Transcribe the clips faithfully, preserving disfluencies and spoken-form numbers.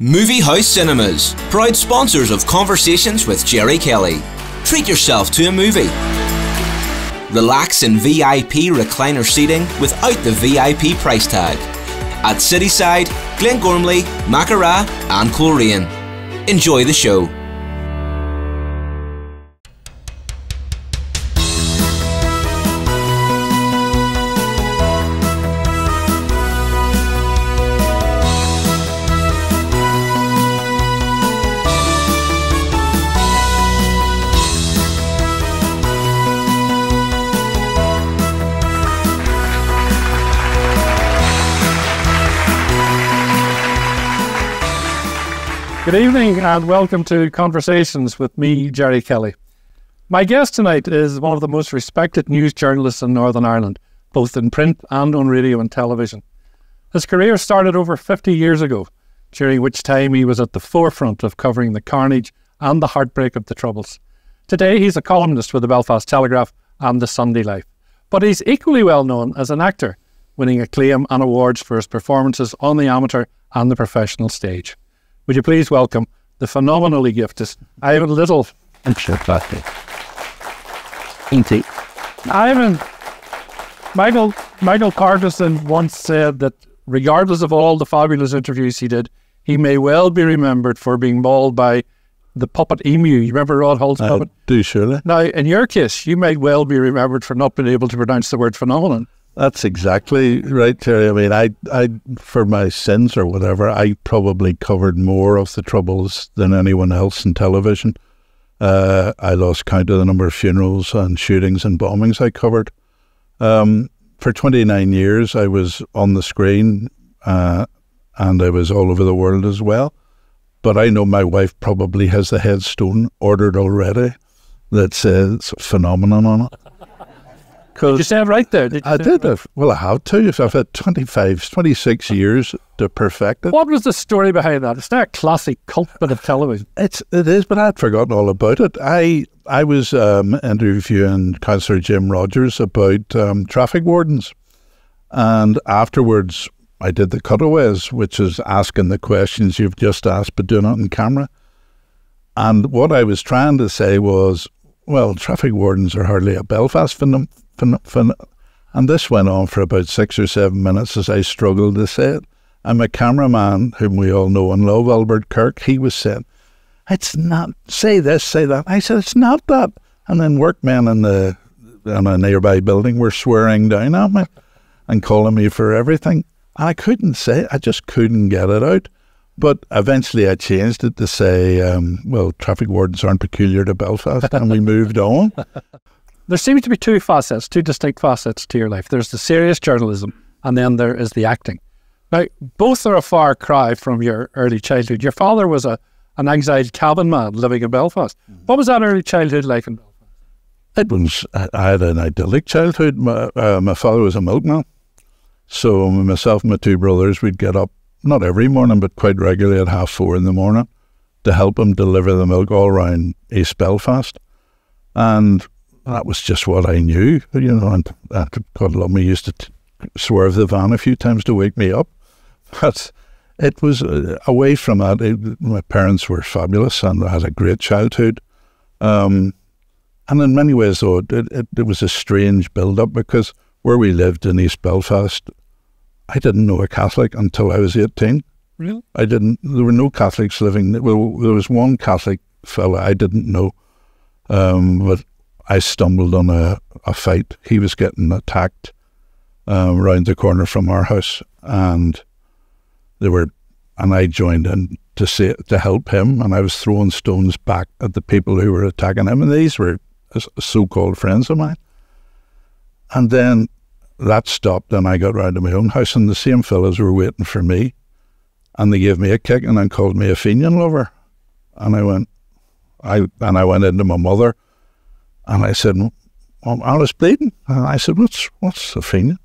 Movie House Cinemas, proud sponsors of Conversations with Gerry Kelly. Treat yourself to a movie. Relax in V I P recliner seating without the V I P price tag. At Cityside, Glengormley, Macarah and Coleraine. Enjoy the show. Good evening and welcome to Conversations with me, Gerry Kelly. My guest tonight is one of the most respected news journalists in Northern Ireland, both in print and on radio and television. His career started over fifty years ago, during which time he was at the forefront of covering the carnage and the heartbreak of the Troubles. Today he's a columnist with the Belfast Telegraph and the Sunday Life, but he's equally well known as an actor, winning acclaim and awards for his performances on the amateur and the professional stage. Would you please welcome the phenomenally gifted Ivan Little. I'm sure about it. Ivan, Michael, Michael Carterson once said that regardless of all the fabulous interviews he did, he may well be remembered for being mauled by the puppet emu. You remember Rod Hull's I puppet? do, surely. Now, in your case, you may well be remembered for not being able to pronounce the word phenomenon. That's exactly right, Terry. I mean, I, I, for my sins or whatever, I probably covered more of the Troubles than anyone else in television. Uh, I lost count of the number of funerals and shootings and bombings I covered. Um, for twenty-nine years, I was on the screen uh, and I was all over the world as well. But I know my wife probably has the headstone ordered already that says phenomenon on it. Did you say it right there? Did I did. Right? Well, I had to. I've had twenty-five, twenty-six years to perfect it. What was the story behind that? It's not a classic cult bit of television. It's, it is, but I'd forgotten all about it. I I was um, interviewing Councillor Jim Rogers about um, traffic wardens. And afterwards, I did the cutaways, which is asking the questions you've just asked, but doing it on camera. And what I was trying to say was, well, traffic wardens are hardly a Belfast phenomenon. And this went on for about six or seven minutes as I struggled to say it. And my cameraman, whom we all know and love, Albert Kirk, he was saying, it's not, say this, say that. I said, it's not that. And then workmen in, the, in a nearby building were swearing down at me and calling me for everything. And I couldn't say it. I just couldn't get it out. But eventually I changed it to say, um, well, traffic wardens aren't peculiar to Belfast, and we moved on. There seems to be two facets, two distinct facets to your life. There's the serious journalism, and then there is the acting. Now, both are a far cry from your early childhood. Your father was a an exiled cabin man living in Belfast. Mm-hmm. What was that early childhood like in Belfast? It was, I had an idyllic childhood. My, uh, my father was a milkman. So myself and my two brothers, we'd get up, not every morning, but quite regularly at half four in the morning to help him deliver the milk all around East Belfast. And that was just what I knew, you know, and uh, God love me, used to t swerve the van a few times to wake me up. But it was, uh, away from that, it, my parents were fabulous and I had a great childhood. Um, and in many ways, though, it, it, it was a strange build-up because where we lived in East Belfast, I didn't know a Catholic until I was eighteen. Really? I didn't, there were no Catholics living, well, there was one Catholic fella I didn't know, um, but I stumbled on a, a fight. He was getting attacked um, round the corner from our house, and they were, and I joined in to say, to help him, and I was throwing stones back at the people who were attacking him, and these were so-called friends of mine. And then that stopped, and I got round to my own house, and the same fellas were waiting for me, and they gave me a kick and then called me a Fenian lover, and I went, I and I went into my mother. And I said, well, I was bleeding. And I said, what's, what's a Fenian?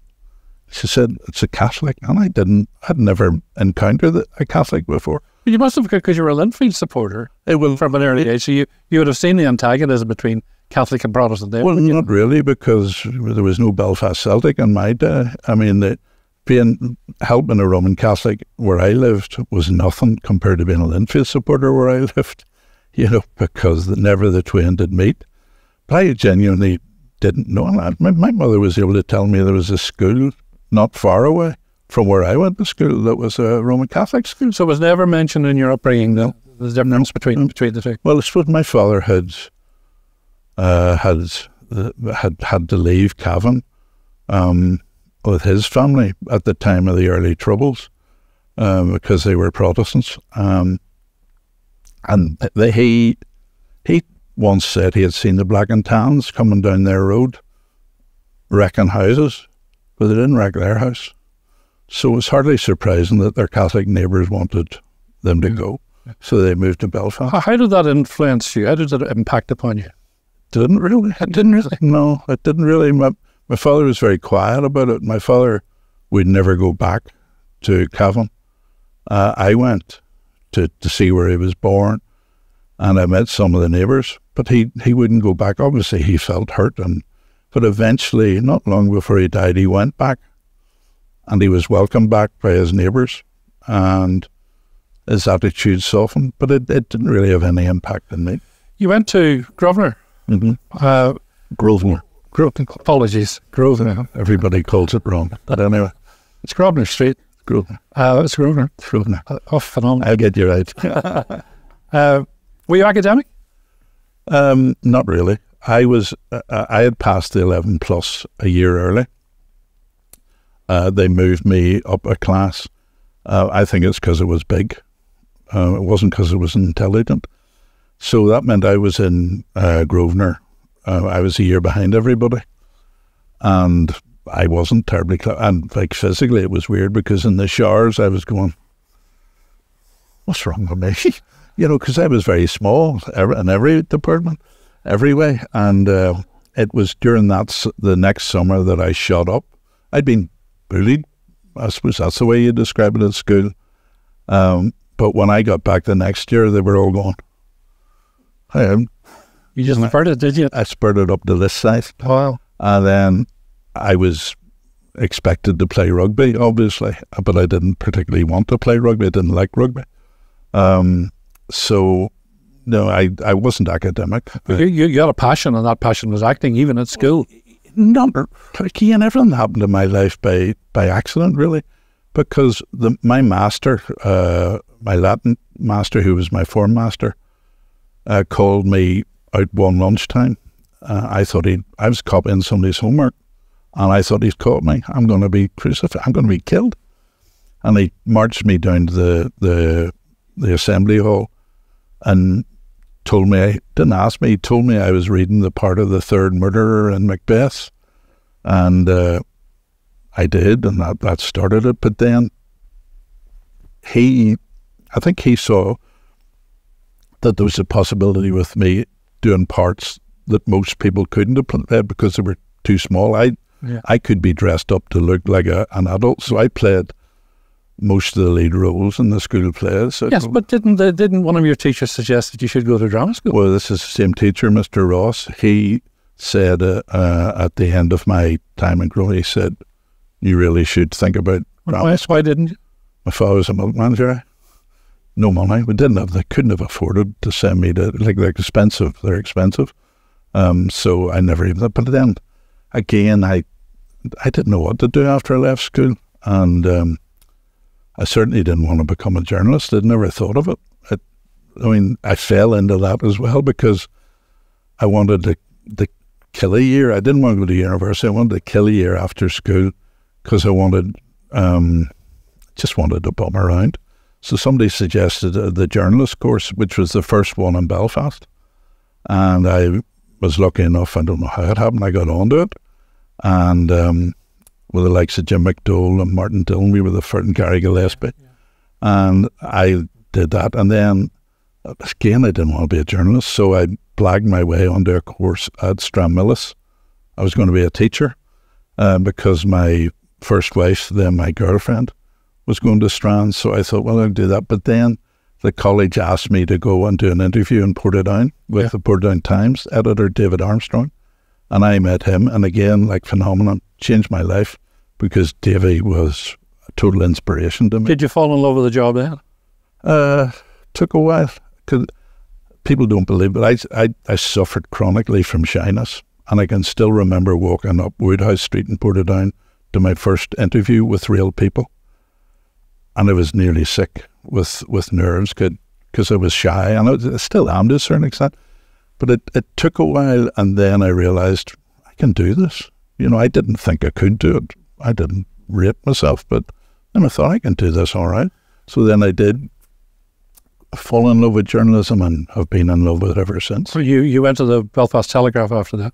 She said, it's a Catholic. And I didn't, I'd never encountered a Catholic before. But you must have, because you were a Linfield supporter it will, from an early age. So you, you would have seen the antagonism between Catholic and Protestant there. Well, not really, because there was no Belfast Celtic in my day. I mean, the being helping a Roman Catholic where I lived was nothing compared to being a Linfield supporter where I lived, you know, because the, never the twain did meet. But I genuinely didn't know. My, my mother was able to tell me there was a school not far away from where I went to school that was a Roman Catholic school. So it was never mentioned in your upbringing, though? There's a difference between, between the two? Well, I suppose my father had uh, had, uh, had had to leave Cavan um, with his family at the time of the early Troubles uh, because they were Protestants. Um, and the, he, he once said he had seen the black and tans coming down their road wrecking houses, but they didn't wreck their house. So it's hardly surprising that their Catholic neighbours wanted them to go. So they moved to Belfast. How did that influence you? How did it impact upon you? Didn't really. It didn't really. No, it didn't really. My, my father was very quiet about it. My father would never go back to Cavan. Uh, I went to, to see where he was born, and I met some of the neighbours, but he, he wouldn't go back. Obviously, he felt hurt, and but eventually, not long before he died, he went back. And he was welcomed back by his neighbours, and his attitude softened, but it, it didn't really have any impact on me. You went to Grosvenor. Mm-hmm. uh, Grosvenor. Gro apologies. Grosvenor. Everybody calls it wrong, but anyway. It's Grosvenor Street. Grosvenor. Uh, it's Grosvenor. Grosvenor. Uh, off and on. I'll get you right. uh, were you academic? Um, not really. I was. Uh, I had passed the eleven plus a year early. Uh, they moved me up a class. Uh, I think it's because it was big. Uh, it wasn't because it was intelligent. So that meant I was in uh, Grosvenor. Uh, I was a year behind everybody. And I wasn't terribly clever. And like physically, it was weird because in the showers, I was going, what's wrong with me? You know, because I was very small in every department, every way. And uh, it was during that, the next summer that I shot up. I'd been bullied, I suppose that's the way you describe it at school. Um, but when I got back the next year, they were all gone. I am. You just spurted, did you? I spurted up to this size. Wow. And then I was expected to play rugby, obviously, but I didn't particularly want to play rugby. I didn't like rugby. Um, so, no, I, I wasn't academic. But you, you got a passion, and that passion was acting, even at school. Not again, everything happened in my life by by accident, really, because the my master, uh, my Latin master, who was my form master, uh, called me out one lunchtime. Uh, I thought he, I was copying somebody's homework, and I thought he's caught me. I'm going to be crucified. I'm going to be killed. And he marched me down to the the the assembly hall, and told me, didn't ask me, he told me I was reading the part of the third murderer in Macbeth, and uh, I did, and that, that started it. But then he, I think he saw that there was a possibility with me doing parts that most people couldn't have played because they were too small. I, yeah. I could be dressed up to look like a, an adult, so I played most of the lead roles in the school plays. So yes, but didn't the, didn't one of your teachers suggest that you should go to drama school? Well, this is the same teacher, Mister Ross. He said uh, uh, at the end of my time in Grosvenor, he said, you really should think about drama. Why, why didn't you? My father was a milk manager. No money. We didn't have, they couldn't have afforded to send me to, like they're expensive, they're expensive. Um, so I never even, but then again, I, I didn't know what to do after I left school. And um, I certainly didn't want to become a journalist. I'd never thought of it. I, I mean, I fell into that as well because I wanted to, to kill a year. I didn't want to go to university. I wanted to kill a year after school because I wanted, um, just wanted to bum around. So somebody suggested uh, the journalist course, which was the first one in Belfast. And I was lucky enough, I don't know how it happened, I got onto it. And um, with the likes of Jim McDowell and Martin Dillon, we were the first, and Gary Gillespie. Yeah. And I did that. And then, again, I didn't want to be a journalist, so I blagged my way onto a course at Stranmillis. I was going to be a teacher uh, because my first wife, then my girlfriend, was going to Strand, so I thought, well, I'll do that. But then the college asked me to go and do an interview in Portadown with yeah. the Portadown Times editor, David Armstrong. And I met him, and again, like phenomenon, changed my life because Davy was total inspiration to me. Did you fall in love with the job then? Uh, took a while. 'Cause people don't believe, but I, I, I suffered chronically from shyness. And I can still remember walking up Woodhouse Street in Portadown to my first interview with real people. And I was nearly sick with, with nerves because I was shy. And I, was, I still am to a certain extent. But it, it took a while, and then I realised, I can do this. You know, I didn't think I could do it. I didn't rate myself, but then I thought, I can do this all right. So then I did fall in love with journalism and have been in love with it ever since. So you, you went to the Belfast Telegraph after that?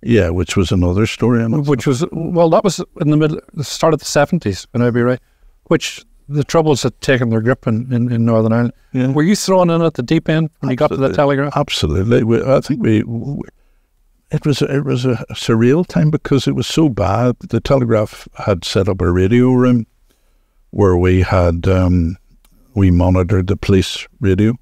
Yeah, which was another story. Which was, well, that was in the middle, the start of the seventies, when I'd be right, which the Troubles had taken their grip in, in, in Northern Ireland. Yeah. Were you thrown in at the deep end when absolutely. You got to the Telegraph? Absolutely. We, I think we, we, it was, it was a surreal time because it was so bad. The Telegraph had set up a radio room where we had, um, we monitored the police radio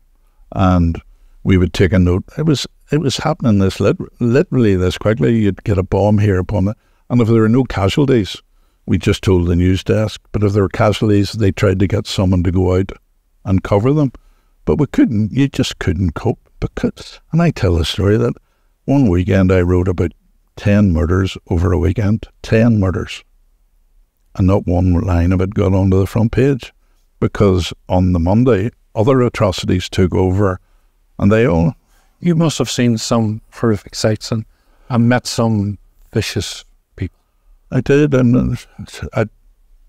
and we would take a note. It was, it was happening this lit literally this quickly. You'd get a bomb here upon it. And if there were no casualties, we just told the news desk. But if there were casualties, they tried to get someone to go out and cover them. But we couldn't. You just couldn't cope. Because, and I tell the story that one weekend I wrote about ten murders over a weekend. Ten murders. And not one line of it got onto the front page. Because on the Monday, other atrocities took over. And they all... You must have seen some horrific sights and, and met some vicious people. I did, and I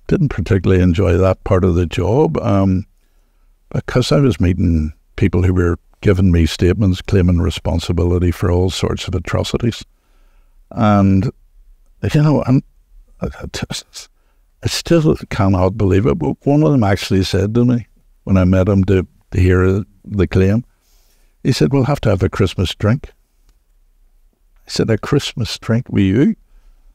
didn't particularly enjoy that part of the job um, because I was meeting people who were giving me statements claiming responsibility for all sorts of atrocities. And, you know, and I, I still cannot believe it, but one of them actually said to me when I met him to, to hear the claim, he said, we'll have to have a Christmas drink. I said, a Christmas drink with you?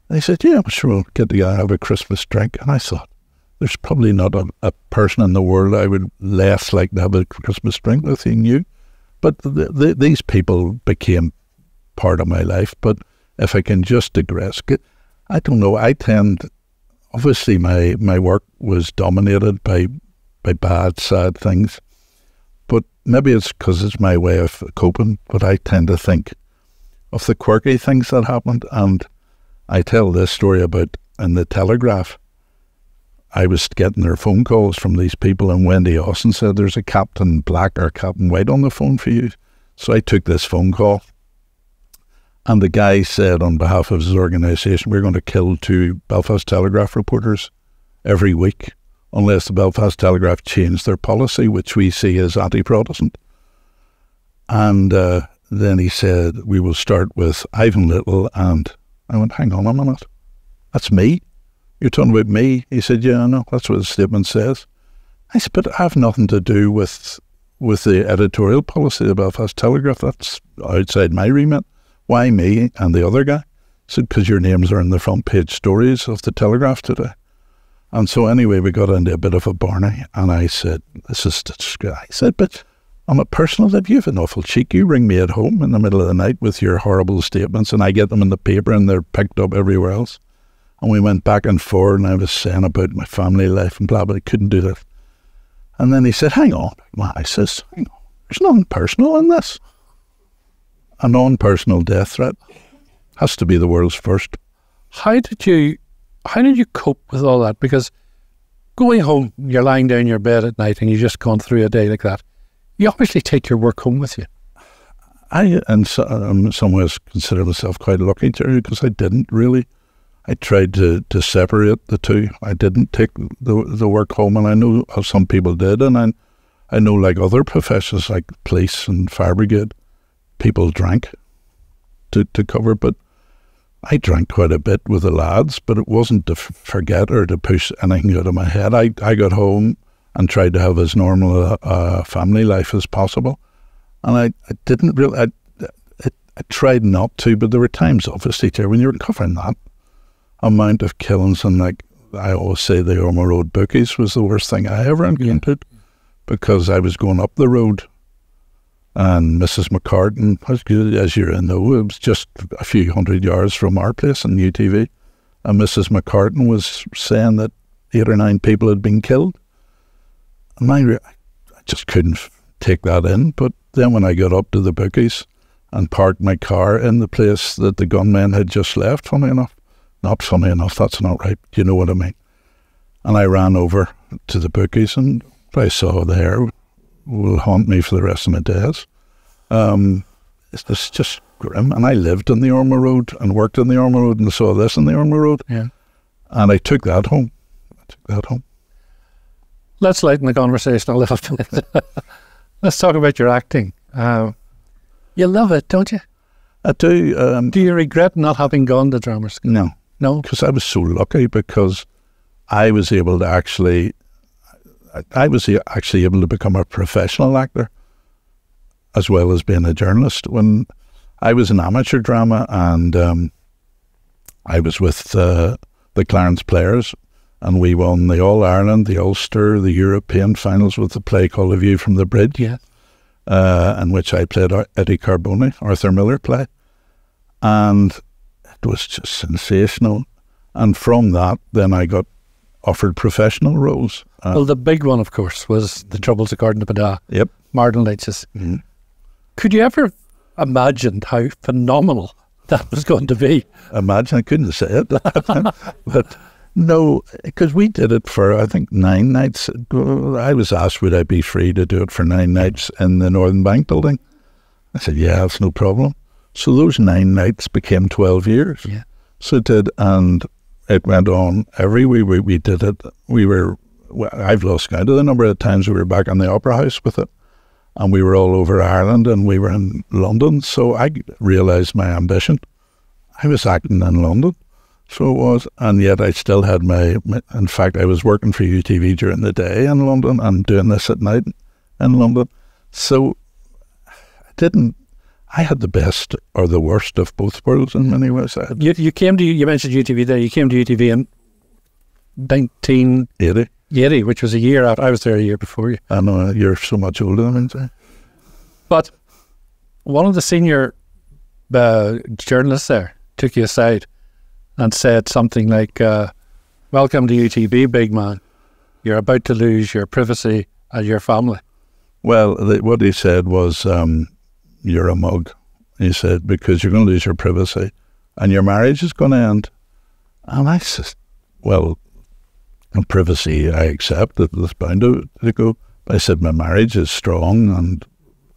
And he said, yeah, I'm sure we'll get together and have a Christmas drink. And I thought, there's probably not a, a person in the world I would less like to have a Christmas drink with than you. But the, the, these people became part of my life. But if I can just digress, I don't know, I tend, obviously my, my work was dominated by, by bad, sad things. But maybe it's because it's my way of coping, but I tend to think of the quirky things that happened. And I tell this story about in the Telegraph, I was getting their phone calls from these people, and Wendy Austin said, there's a Captain Black or Captain White on the phone for you. So I took this phone call, and the guy said on behalf of his organisation, we're going to kill two Belfast Telegraph reporters every week, unless the Belfast Telegraph changed their policy, which we see as anti-Protestant. And uh, then he said, we will start with Ivan Little. And I went, hang on a minute. That's me? You're talking about me? He said, yeah, I know. That's what the statement says. I said, but I have nothing to do with, with the editorial policy of the Belfast Telegraph. That's outside my remit. Why me and the other guy? I said, because your names are in the front page stories of the Telegraph today. And so anyway, we got into a bit of a barney, and I said, this is, I said, but on a personal level, you have an awful cheek. You ring me at home in the middle of the night with your horrible statements, and I get them in the paper, and they're picked up everywhere else. And we went back and forth, and I was saying about my family life and blah, but I couldn't do that. And then he said, hang on. Well, I says, hang on, there's nothing personal in this. A non-personal death threat has to be the world's first. How did you... How did you cope with all that? Because going home, you're lying down in your bed at night and you've just gone through a day like that. You obviously take your work home with you. I, in some ways, consider myself quite lucky, Gerry, because I didn't really. I tried to, to separate the two. I didn't take the, the work home, and I know some people did. And I, I know, like other professions, like police and fire brigade, people drank to, to cover, but I drank quite a bit with the lads, but it wasn't to f forget or to push anything out of my head. I, I got home and tried to have as normal a, a family life as possible. And I, I didn't really, I, I, I tried not to, but there were times, obviously, too, when you were covering that amount of killings, and like I always say, the Ormeau Road bookies was the worst thing I ever encountered, yeah. Because I was going up the road, and Missus McCartan, as you know, it was just a few hundred yards from our place in U T V. And Missus McCartan was saying that eight or nine people had been killed. And my re I just couldn't take that in. But then when I got up to the bookies and parked my car in the place that the gunmen had just left, funny enough, not funny enough, that's not right, you know what I mean. And I ran over to the bookies, and what I saw there will haunt me for the rest of my days. Um, it's, it's just grim. And I lived on the Ormeau Road and worked on the Ormeau Road and saw this on the Ormeau Road. Yeah. And I took that home. I took that home. Let's lighten the conversation a little bit. Let's talk about your acting. Um, you love it, don't you? I do. Um, do you regret not having gone to drama school? No. No? Because I was so lucky, because I was able to actually... I, I was actually able to become a professional actor as well as being a journalist. When I was in amateur drama, and um, I was with uh, the Clarence Players, and we won the All-Ireland, the Ulster, the European finals with the play called A View from the Bridge, yeah. uh, in which I played Eddie Carbone, Arthur Miller play. And it was just sensational. And from that, then I got offered professional roles. Uh, well, the big one, of course, was The Troubles According to Padua. Yep. Martin Dillon's. Mm-hmm. Could you ever have imagined how phenomenal that was going to be? Imagine, I couldn't say it. But no, because we did it for, I think, nine nights. I was asked, would I be free to do it for nine nights in the Northern Bank building? I said, yeah, that's no problem. So those nine nights became twelve years. Yeah. So it did, and it went on every week. We, we did it. We were, well, I've lost count of the number of times we were back in the Opera House with it. And we were all over Ireland, and we were in London. So I realised my ambition. I was acting in London. So it was, and yet I still had my, my, in fact, I was working for U T V during the day in London and doing this at night in London. So I didn't, I had the best or the worst of both worlds in many ways. Had, you, you came to, you mentioned U T V there, you came to U T V in nineteen eighty. eighty, which was a year after, I was there a year before you. I know, you're so much older than me. But one of the senior uh, journalists there took you aside and said something like, uh, welcome to U T V, big man. You're about to lose your privacy and your family. Well, the, what he said was, um, you're a mug. He said, because you're going to lose your privacy and your marriage is going to end. And I said, well, and privacy I accept, it was bound to, to go. I said, my marriage is strong. And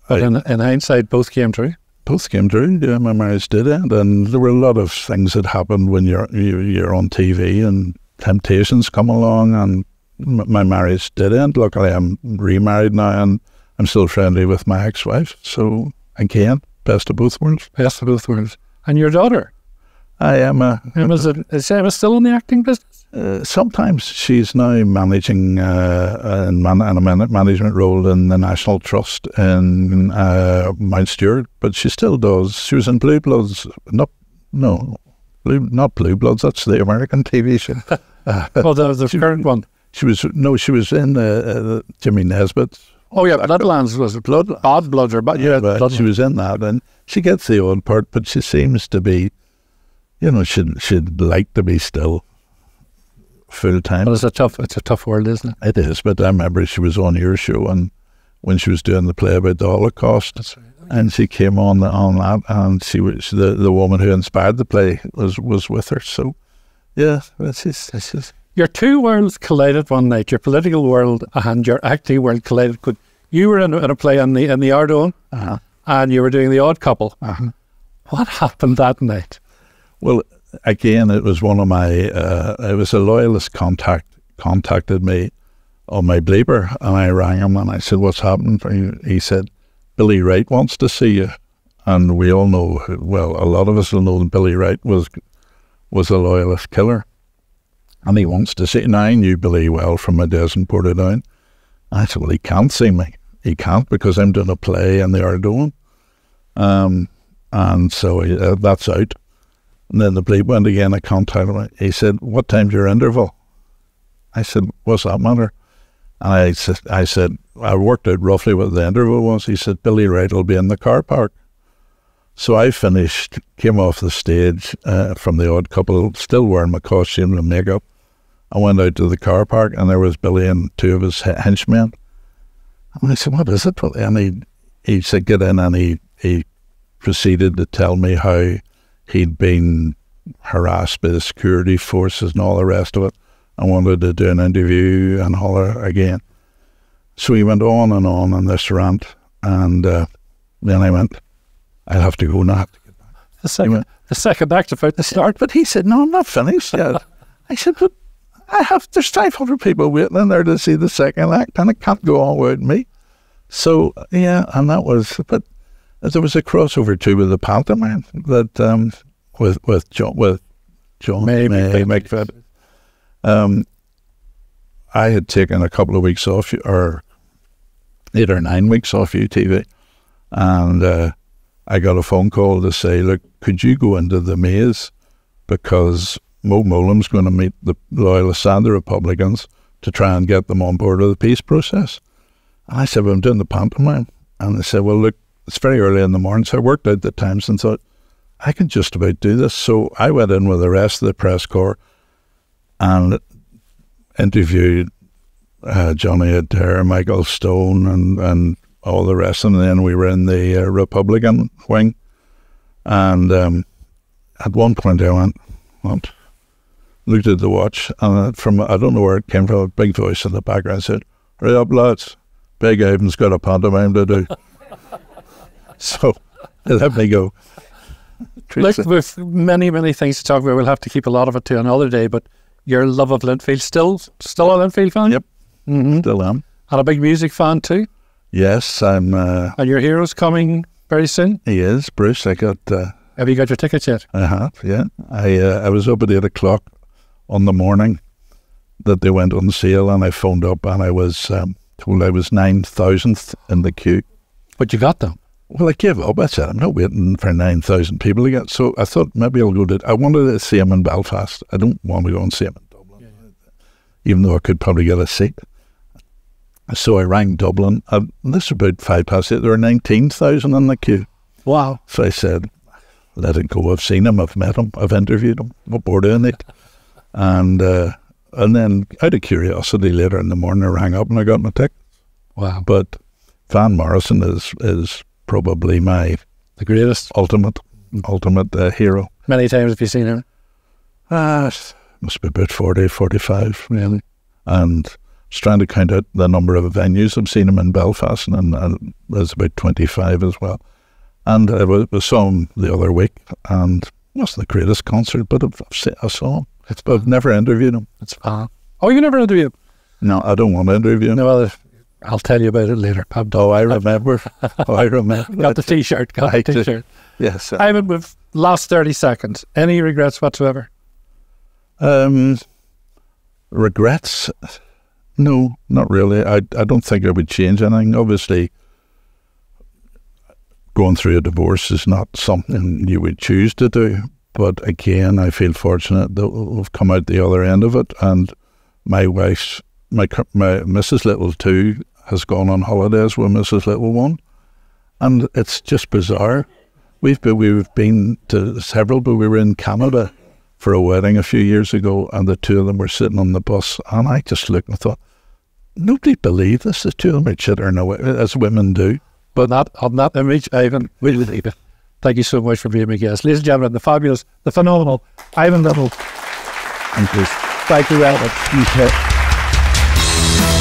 but I, in, in hindsight, both came true? Both came true, yeah, my marriage did end. And there were a lot of things that happened when you're, you, you're on T V, and temptations come along, and m my marriage did end. Luckily, I'm remarried now, and I'm still friendly with my ex-wife. So, again, best of both worlds. Best of both worlds. And your daughter? I am a... Emma, is, it, is Emma still in the acting business? Uh, sometimes. She's now managing uh, in, man in a management role in the National Trust in uh, Mount Stewart, but she still does. She was in Blue Bloods. Not, no, Blue, not Blue Bloods. That's the American T V show. uh, well, the, the she, current one. She was, no, she was in uh, uh, Jimmy Nesbitt's. Oh, yeah, Bloodlands was a blood, odd blood or bad. Yeah, but blood she was in that, and she gets the odd part, but she seems to be, you know, she'd, she'd like to be still full-time. Well, it's a tough, it's a tough world, isn't it? It is, but I remember she was on your show, and when she was doing the play about the Holocaust, that's right. Oh, yeah. And she came on the, on that, and she was, the, the woman who inspired the play was, was with her, so, yeah, that's just, that's just... Your two worlds collided one night, your political world and your acting world collided. You were in, in a play in the, in the Ardoyne, uh-huh. and you were doing The Odd Couple. Uh-huh. What happened that night? Well, again, it was one of my, uh, it was a loyalist contact, contacted me on my bleeper, and I rang him and I said, what's happened? He said, Billy Wright wants to see you. And we all know, well, a lot of us will know that Billy Wright was, was a loyalist killer. And he wants to see you. Now, I knew Billy well from my days in Portadown. I said, well, he can't see me. He can't, because I'm doing a play in the Ardoyne. Um, and so uh, that's out. And then the bleep went again. I contacted him. He said, what time's your interval? I said, what's that matter? And I said, I said, I worked out roughly what the interval was. He said, Billy Wright will be in the car park. So I finished, came off the stage uh, from The Odd Couple, still wearing my costume and makeup, I went out to the car park, and there was Billy and two of his henchmen. And I said, what is it? And he, he said, get in, and he, he proceeded to tell me how he'd been harassed by the security forces and all the rest of it. I wanted to do an interview and holler again. So he went on and on on this rant, and uh, then I went, I'll have to go now. The second, went, the second act about the start. But he said, no, I'm not finished yet. I said, but I have, there's five hundred people waiting in there to see the second act, and it can't go on without me. So, yeah, and that was, but there was a crossover too with the pantomime that, um, with, with John, with John May, May McFadden. Um, I had taken a couple of weeks off, or eight or nine weeks off U T V, and uh, I got a phone call to say, look, could you go into the Maze? Because Mo Molam's going to meet the Loyalists and the Republicans to try and get them on board of the peace process. And I said, well, I'm doing the pantomime. And they said, well, look, it's very early in the morning, so I worked out the times and thought, I can just about do this. So I went in with the rest of the press corps and interviewed uh, Johnny Adair, Michael Stone, and, and all the rest. And then we were in the uh, Republican wing. And um, at one point I went, what? Looked at the watch, and from, I don't know where it came from, a big voice in the background said, hurry up, lads, Big Ivan's got a pantomime to do. So they let me go. Look, we've many, many things to talk about. We'll have to keep a lot of it to another day, but your love of Linfield, still still a Linfield fan? Yep, mm-hmm. Still am. And a big music fan too? Yes, I'm... Uh, and your hero's coming very soon? He is, Bruce. I got... Uh, Have you got your tickets yet? I have, yeah. I, uh, I was up at eight o'clock on the morning that they went on sale, and I phoned up and I was um, told I was nine thousandth in the queue. But you got them? Well, I gave up. I said, I'm not waiting for nine thousand people to get. So I thought maybe I'll go to... I wanted to see him in Belfast. I don't want to go and see him in Dublin, yeah, yeah. Even though I could probably get a seat. So I rang Dublin. Uh, this was about five past eight. There were nineteen thousand in the queue. Wow. So I said... let it go. I've seen him, I've met him, I've interviewed him, what bored in it. And uh, and then out of curiosity later in the morning I rang up and I got my tickets. Wow. But Van Morrison is is probably my the greatest ultimate ultimate uh, hero. Many times have you seen him? Ah, uh, must be about forty, forty-five really. And I was trying to count out the number of venues. I've seen him in Belfast, and, and there's about twenty-five as well. And I was, was saw him the other week, and it wasn't the greatest concert, but I've, I've, I saw him. It's, I've never interviewed him. It's fun. Oh, you never interviewed him? No, I don't want to interview him. No, I'll, I'll tell you about it later. I'm oh, I remember. oh, I remember. Got the T-shirt. Got I the T-shirt. Yes. Uh, Ivan, we've lost thirty seconds. Any regrets whatsoever? Um, regrets? No, not really. I, I don't think I would change anything. Obviously... going through a divorce is not something you would choose to do, but again, I feel fortunate that we've come out the other end of it. And my wife's, my, my Missus Little too, has gone on holidays with Missus Little one, and it's just bizarre. We've been, we've been to several, but we were in Canada for a wedding a few years ago, and the two of them were sitting on the bus, and I just looked and thought, nobody believed this. The two of them are chittering away as women do. But not on that image, Ivan, we will leave it. Thank you so much for being my guest. Ladies and gentlemen, the fabulous, the phenomenal Ivan Little. Thank you. Thank you, Albert.